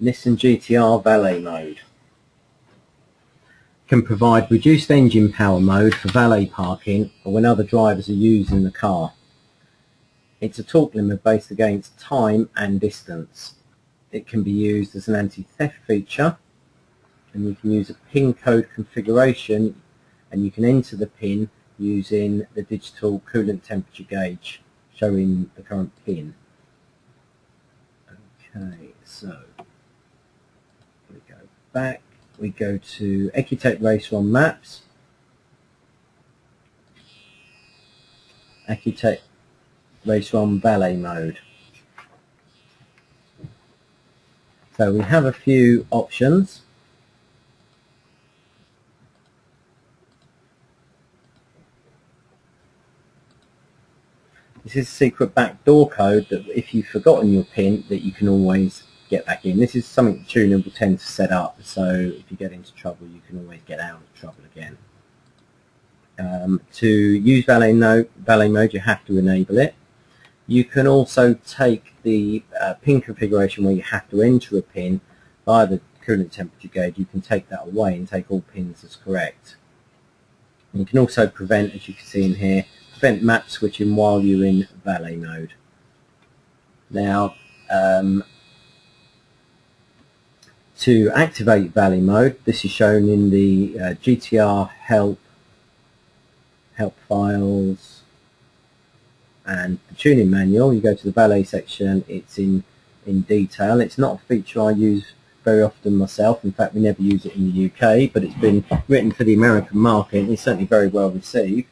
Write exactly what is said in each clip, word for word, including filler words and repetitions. Nissan G T R Valet mode. Can provide reduced engine power mode for valet parking or when other drivers are using the car. It's a torque limiter based against time and distance. It can be used as an anti-theft feature, and you can use a pin code configuration, and you can enter the pin using the digital coolant temperature gauge showing the current pin. Okay, so we go back, we go to EcuTek RaceROM Maps, EcuTek RaceROM Valet Mode. So we have a few options. This is a secret backdoor code that if you've forgotten your pin, that you can always get back in. This is something the tuner will tend to set up, so if you get into trouble, you can always get out of trouble again. Um, to use valet, no, valet mode, you have to enable it. You can also take the uh, pin configuration where you have to enter a pin via the coolant temperature gauge. You can take that away and take all pins as correct. And you can also prevent, as you can see in here, prevent map switching while you're in valet mode. Now, um, to activate valet mode, this is shown in the uh, G T R help, help files, and the tuning manual. You go to the valet section; it's in in detail. It's not a feature I use very often myself. In fact, we never use it in the U K, but it's been written for the American market, and it's certainly very well received.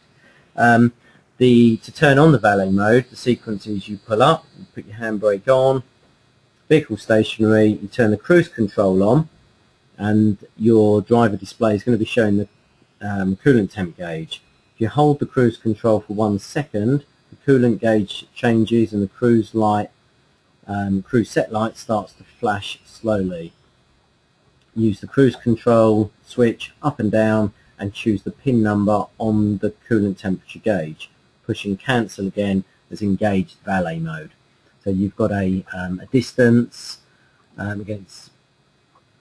Um, The, to turn on the valet mode, the sequence is you pull up, you put your handbrake on, vehicle stationary, you turn the cruise control on, and your driver display is going to be showing the um, coolant temp gauge. If you hold the cruise control for one second, the coolant gauge changes and the cruise light, um, cruise set light starts to flash slowly. Use the cruise control switch up and down and choose the pin number on the coolant temperature gauge. Pushing cancel again as engaged valet mode. So you've got a, um, a distance um, against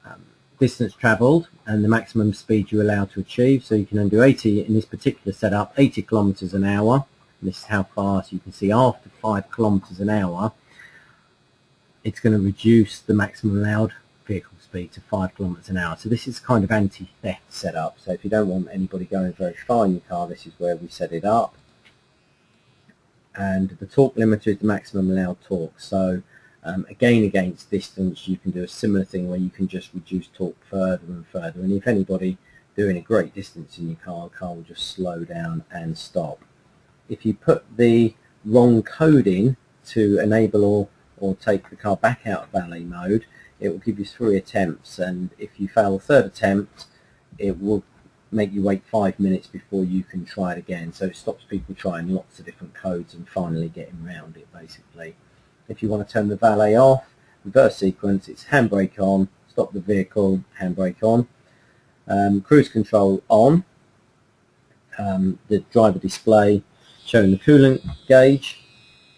um, distance travelled and the maximum speed you're allowed to achieve. So you can do eighty in this particular setup, eighty kilometers an hour. And this is how fast you can see after five kilometers an hour. It's going to reduce the maximum allowed vehicle speed to five kilometers an hour. So this is kind of anti-theft setup. So if you don't want anybody going very far in your car, this is where we set it up. And the torque limiter is the maximum allowed torque. So um, again, against distance, you can do a similar thing where you can just reduce torque further and further. And if anybody doing a great distance in your car, the car will just slow down and stop. If you put the wrong code in to enable or, or take the car back out of valet mode, it will give you three attempts. And if you fail the third attempt, it will make you wait five minutes before you can try it again. So it stops people trying lots of different codes and finally getting round it, basically. If you want to turn the valet off, reverse sequence, it's handbrake on, stop the vehicle, handbrake on, um, cruise control on, um, the driver display showing the coolant gauge,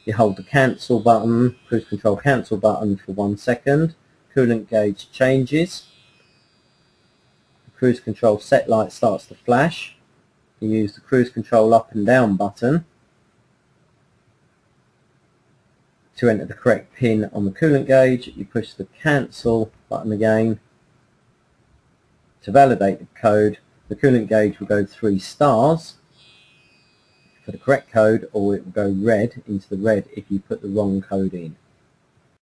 you hold the cancel button, cruise control cancel button for one second, coolant gauge changes, cruise control set light starts to flash, you use the cruise control up and down button to enter the correct pin on the coolant gauge, you push the cancel button again to validate the code, the coolant gauge will go three stars for the correct code or it will go red into the red if you put the wrong code in.